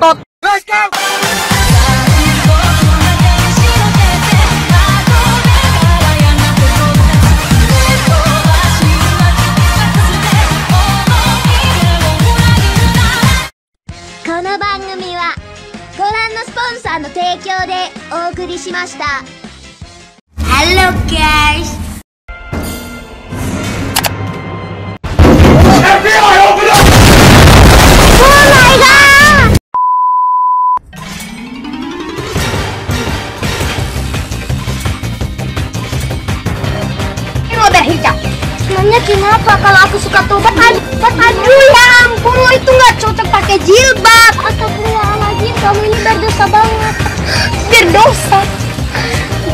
otot. Let's go. Halo guys. Kenapa kalau aku suka tobat? Aduh ya ampun, lo itu nggak cocok pakai jilbab. Astagfirullahaladzim, kamu ini berdosa banget. Berdosa?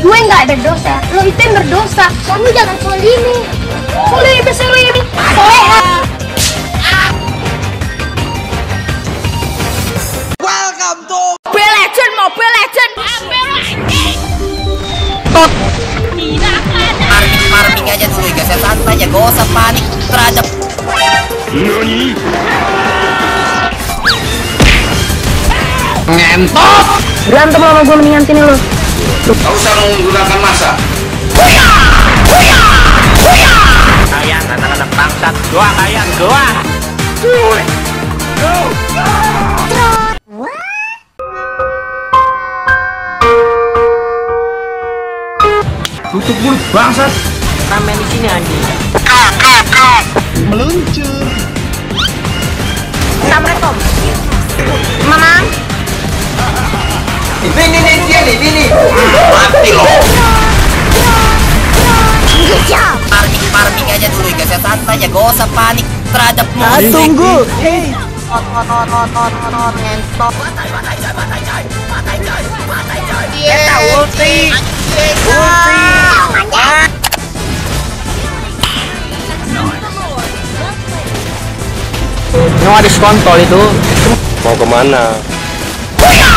Gue nggak berdosa, lo itu yang berdosa. Kamu jangan solimi. Solimi Welcome to Mobile Legends, Mobile Legends. Farming aja cuy guys, ya santai aja, gak usah panik terhadap ngentot. Berantem sama gue, mendingan sini lu. Gak usah menggunakan masa. Huya! Huya! Huya! Kalian anak-anak bangsat, gua kalian gua. Tutup mulut bangsat. Ramen di sini anjing. Meluncur. Assalamualaikum. Mamang. Ini nih. Mati lo. Farming aja dulu guys, ya santai aja, gak usah panik terhadap musuh. Tunggu. Hei. On ngentok. Matai guys. Kita ulti. No habis kontol itu. Mau kemana? Huya!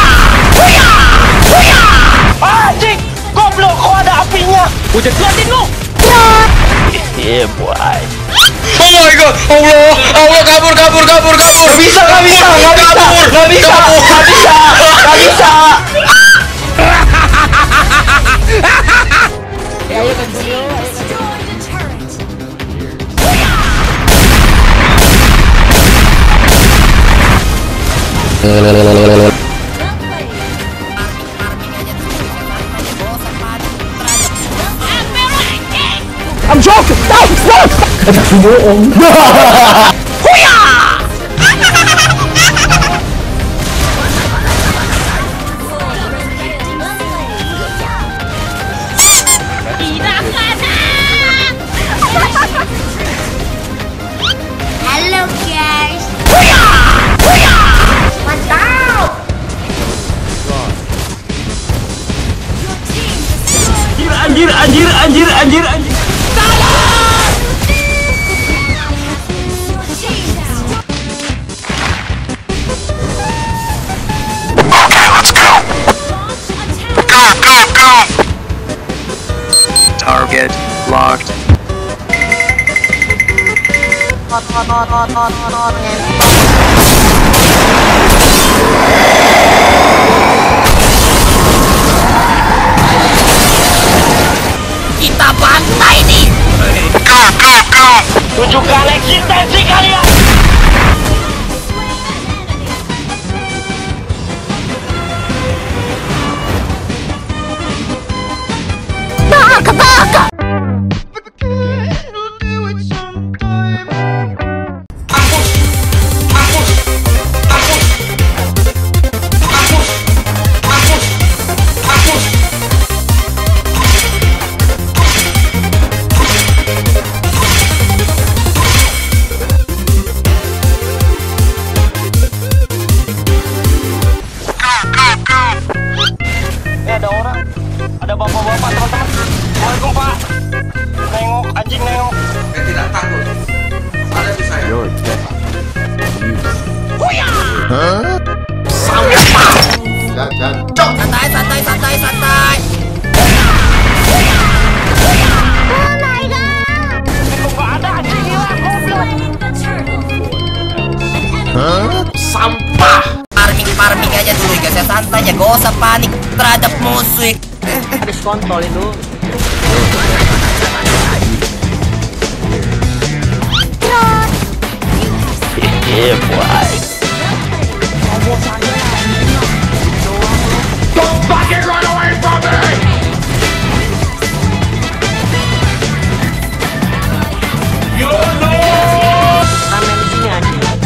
Anjing! Goblok, kok ada apinya? Udah liatin lu! Yeah boy. Oh my god! Allah kabur! Gak bisa! I'm joking. No. Anjir. Salah! Target locked. Tunjukkan eksistensi kalian. Baka. Santai. Oh my god. Kok ada anjing lah, goblok. Sampah. Farming. semuanya, gak usah panik terhadap musuh. Habis kontrol itu. Yeah, boy. Don't fucking run away from me. You know.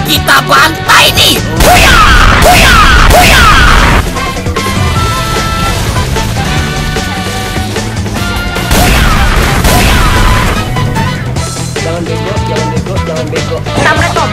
Kita bantai nih. Huya! Huya! Huya! Jangan bego, jangan bego, jangan bego. Sampai top.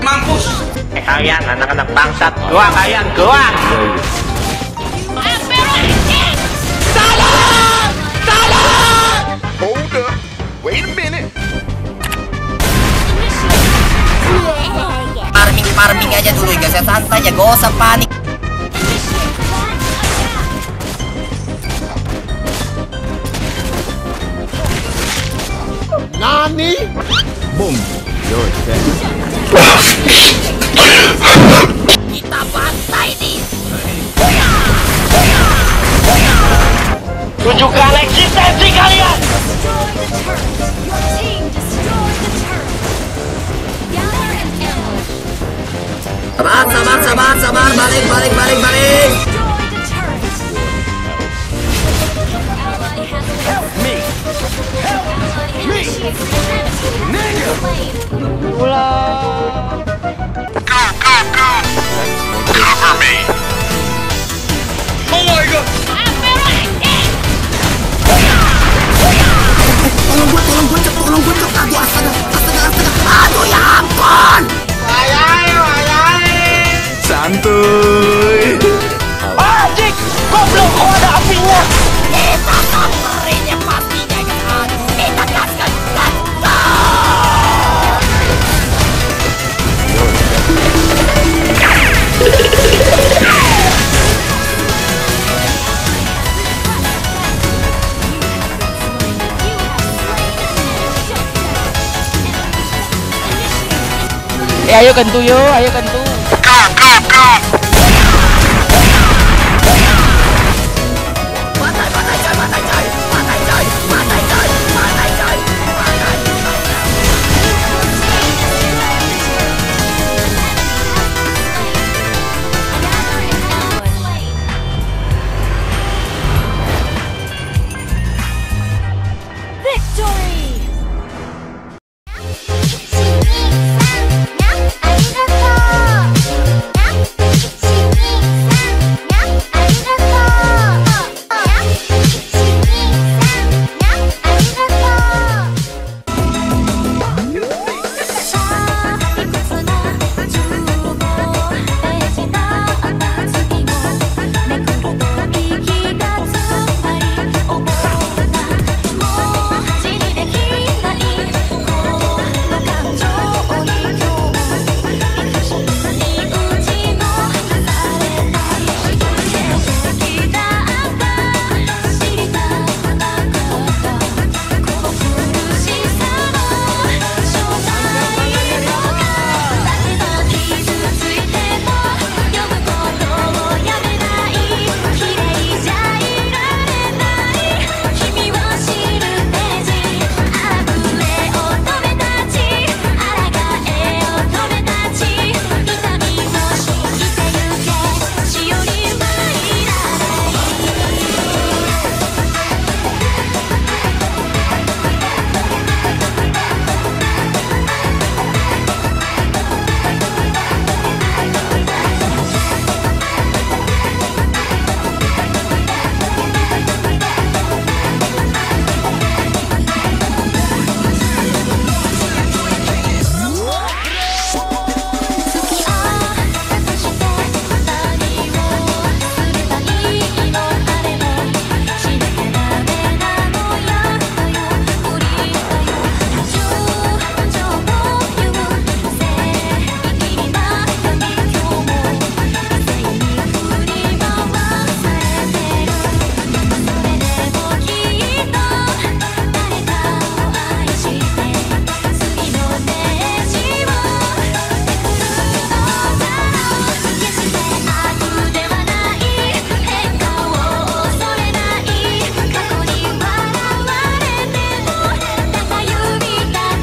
Mampus. Kalian anak-anak bangsat, doang kalian, doang. Salah, salah. Hold up, wait a minute. Farming aja dulu guys, ya santai aja, gak usah panik. Nani? Boom. You're dead. Kita bantai nih. Tunjukkan eksistensi kalian. Sabar, sabar, sabar, sabar, balik, balik, balik, balik. Help me, help me, nigga. Pulang. Go, go, go. Cover me. Oh my god. Tolong gue, cok, tolong gue, cok. Aduh, astaga, astaga, astaga. Aduh, ya ampun. Santuy. Ajik, goblok, kok ada apinya? Kita samperin yang matinya, kan? Kita kaskan, kaskan. Ayo kentu yo, ayo kentu.